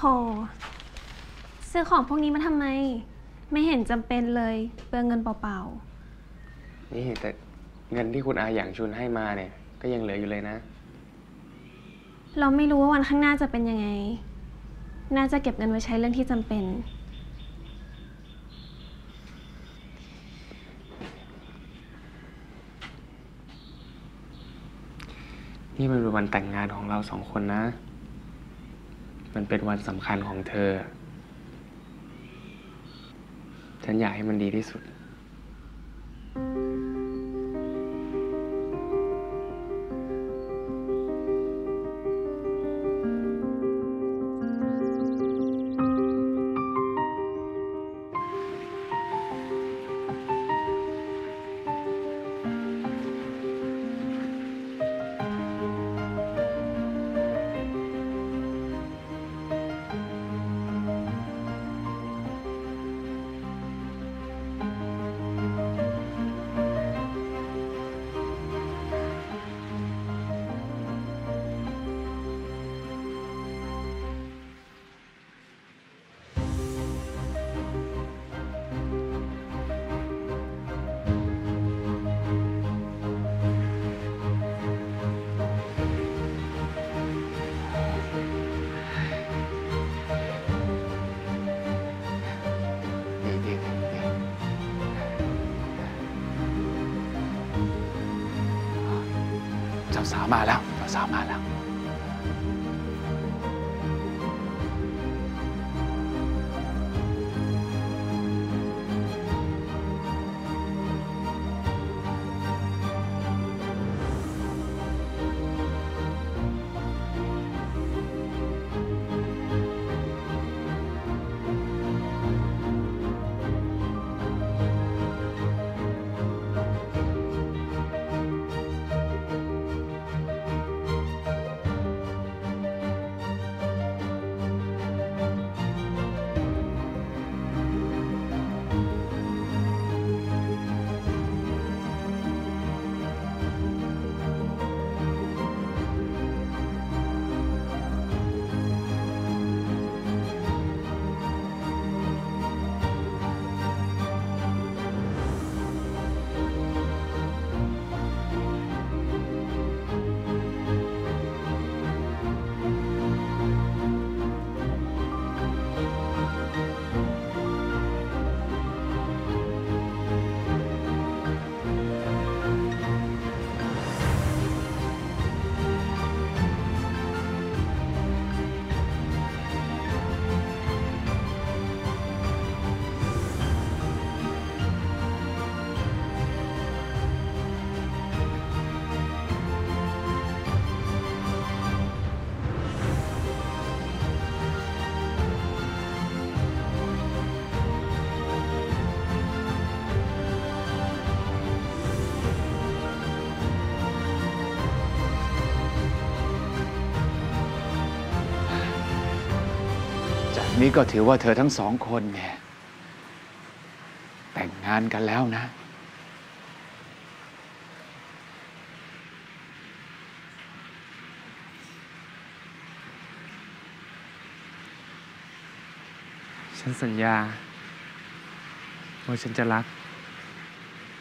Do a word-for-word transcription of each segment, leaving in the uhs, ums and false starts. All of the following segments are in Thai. โธ่ซื้อของพวกนี้มาทำไมไม่เห็นจำเป็นเลยเปลืองเงินเปล่าๆนี่แต่เงินที่คุณอาอย่างชุนให้มาเนี่ยก็ยังเหลืออยู่เลยนะเราไม่รู้ว่าวันข้างหน้าจะเป็นยังไงน่าจะเก็บเงินไว้ใช้เรื่องที่จำเป็นนี่มันเป็นวันแต่งงานของเราสองคนนะมันเป็นวันสำคัญของเธอฉันอยากให้มันดีที่สุดสาวมาแล้วสาวมาแล้วนี่ก็ถือว่าเธอทั้งสองคนเนี่ยแต่งงานกันแล้วนะฉันสัญญาว่าฉันจะรัก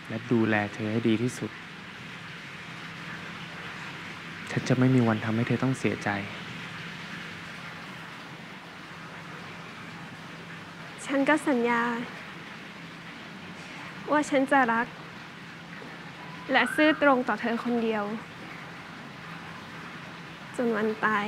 และดูแลเธอให้ดีที่สุดฉันจะไม่มีวันทำให้เธอต้องเสียใจฉันก็สัญญาว่าฉันจะรักและซื่อตรงต่อเธอคนเดียวจนวันตาย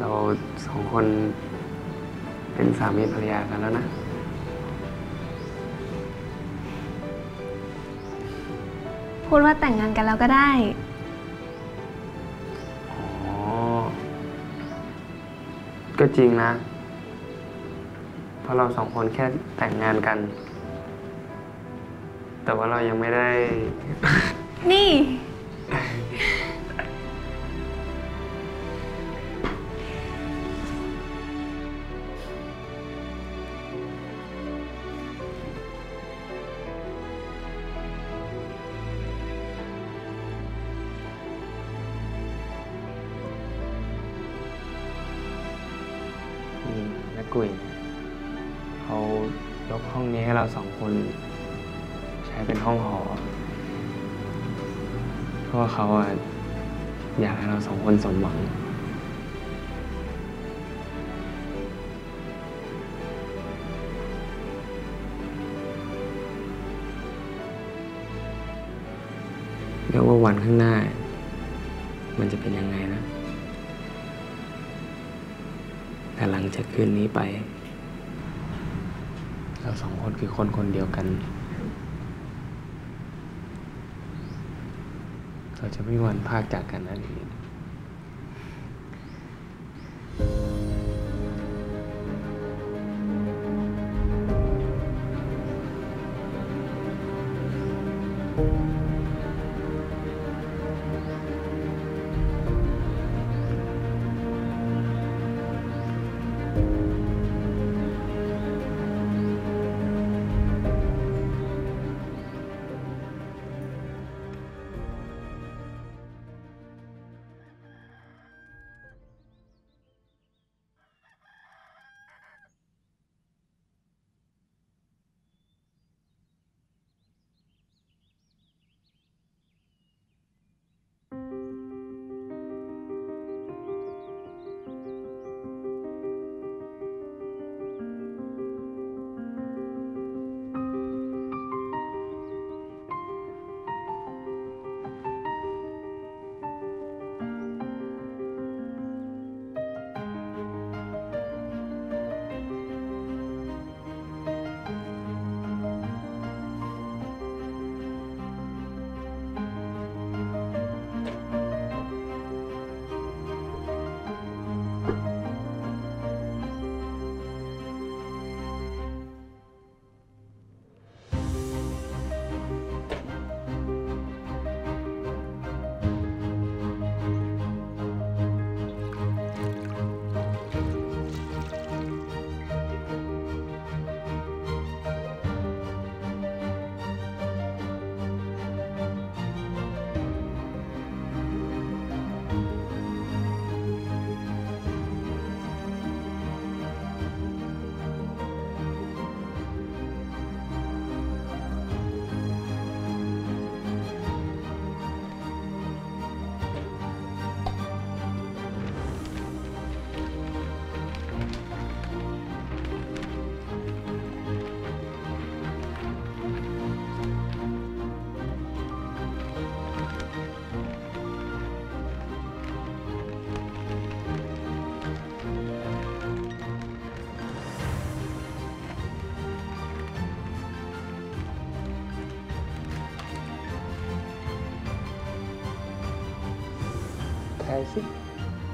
เราสองคนเป็นสามีภรรยากันแล้วนะพูดว่าแต่งงานกันแล้วก็ได้อ๋อก็จริงนะเพราะเราสองคนแค่แต่งงานกันแต่ว่าเรายังไม่ได้นี่ นักกุยเขายกห้องนี้ให้เราสองคนใช้เป็นห้องหอเพราะเขาอยากให้เราสองคนสมหวังเรียกว่าวันข้างหน้ามันจะเป็นยังไงนะแต่หลังจากคืนนี้ไปเราสองคนคือคนคนเดียวกันเราจะไม่มีวันพรากจากกันนั่นเอง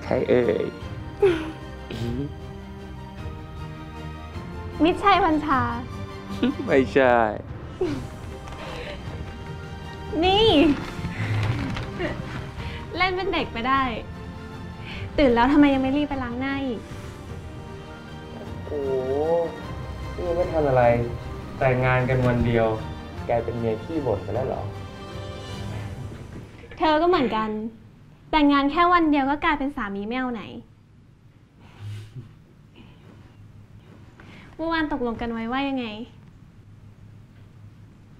ใครเอ่ยมิตรชัยพันชาไม่ใช่นี่เล่นเป็นเด็กไปได้ตื่นแล้วทำไมยังไม่รีบไปล้างหน้าอีกโอ้นี่ไม่ทันอะไรแต่งงานกันวันเดียวแกเป็นเมียขี้บ่นไปแล้วหรอเธอก็เหมือนกันแต่งงานแค่วันเดียวก็กลายเป็นสามีไม่เอาไหนเมื่อวานตกลงกันไว้ว่ายังไง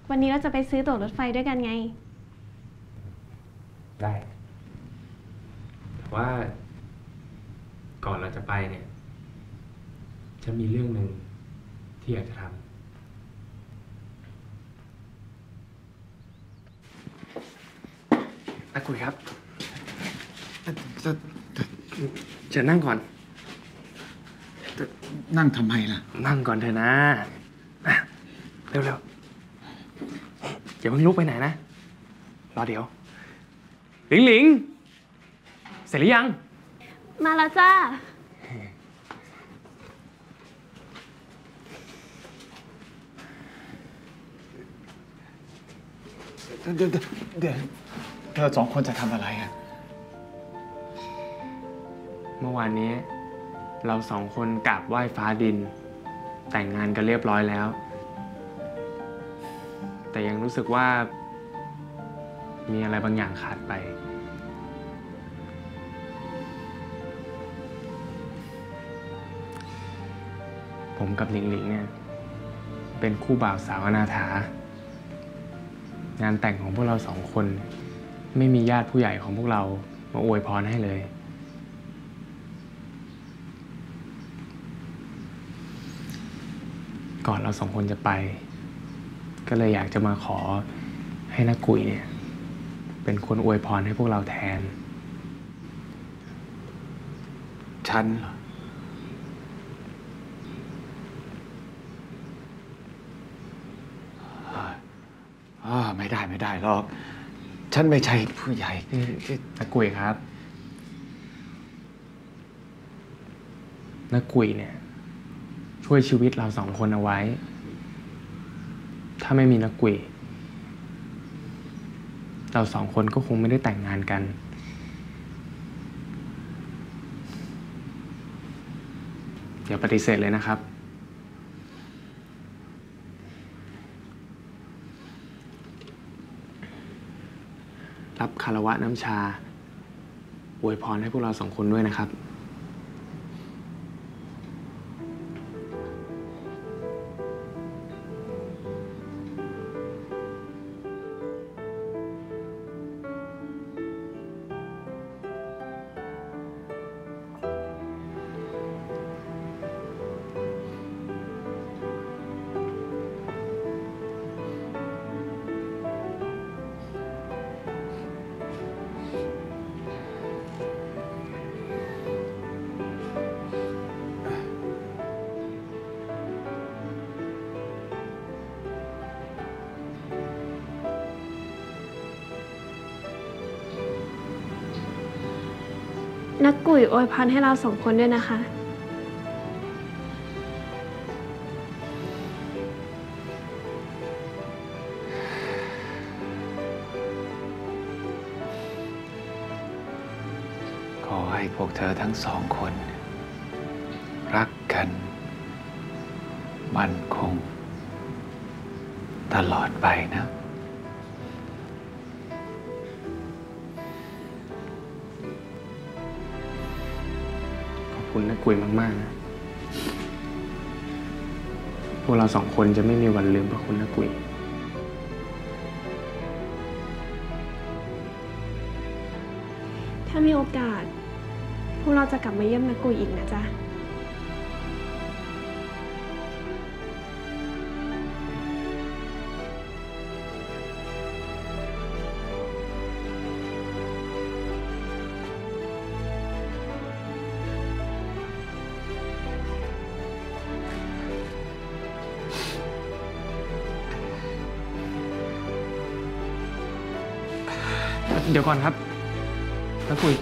วันนี้เราจะไปซื้อตั๋วรถไฟด้วยกันไงได้แต่ว่าก่อนเราจะไปเนี่ยจะมีเรื่องหนึ่งที่อยากจะทำนักกุยครับ จะนั่งก่อนนั่งทำไมล่ะนั่งก่อนเถอะนะเร็วๆอย่าเพิ่งลุกไปไหนนะรอเดี๋ยวหลิงหลิงเสร็จหรือยังมาแล้วจ้าเดี๋ยวเดี๋ยวเธอสองคนจะทำอะไรอ่ะเมื่อวานนี้เราสองคนกราบไหว้ฟ้าดินแต่งงานกันเรียบร้อยแล้วแต่ยังรู้สึกว่ามีอะไรบางอย่างขาดไปผมกับหลิงหลิงเนี่ยเป็นคู่บ่าวสาวอนาถางานแต่งของพวกเราสองคนไม่มีญาติผู้ใหญ่ของพวกเรามาอวยพรให้เลยก่อนเราสองคนจะไปก็เลยอยากจะมาขอให้นักกุยเนี่ยเป็นคนอวยพรให้พวกเราแทนฉันเหรออ๋อไม่ได้ไม่ได้หรอกฉันไม่ใช่ผู้ใหญ่นักกุยครับนักกุยเนี่ยช่วยชีวิตเราสองคนเอาไว้ถ้าไม่มีนักกุยเราสองคนก็คงไม่ได้แต่งงานกันอย่าปฏิเสธเลยนะครับรับคารวะน้ำชาอวยพรให้พวกเราสองคนด้วยนะครับนักกุยอวยพรให้เราสองคนด้วยนะคะขอให้พวกเธอทั้งสองคนรักกันมั่นคงตลอดไปนะขอบคุณนักกุยมากๆนะพวกเราสองคนจะไม่มีวันลืมพระคุณนักกุยถ้ามีโอกาสพวกเราจะกลับมาเยี่ยมนักกุยอีกนะจ๊ะเดี๋ยวก่อนครับนักกุย